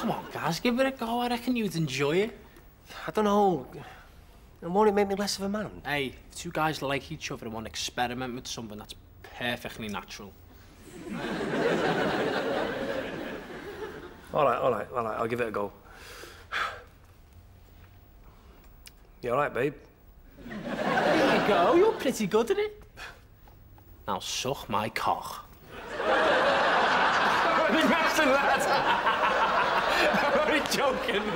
Come on, guys, give it a go. I reckon you'd enjoy it. I don't know. And won't it make me less of a man? Hey, if two guys like each other and want to experiment with something, that's perfectly natural. All right, I'll give it a go. You all right, babe? There you go, you're pretty good at it. Now suck my cock. I didn't mention that. I'm only joking.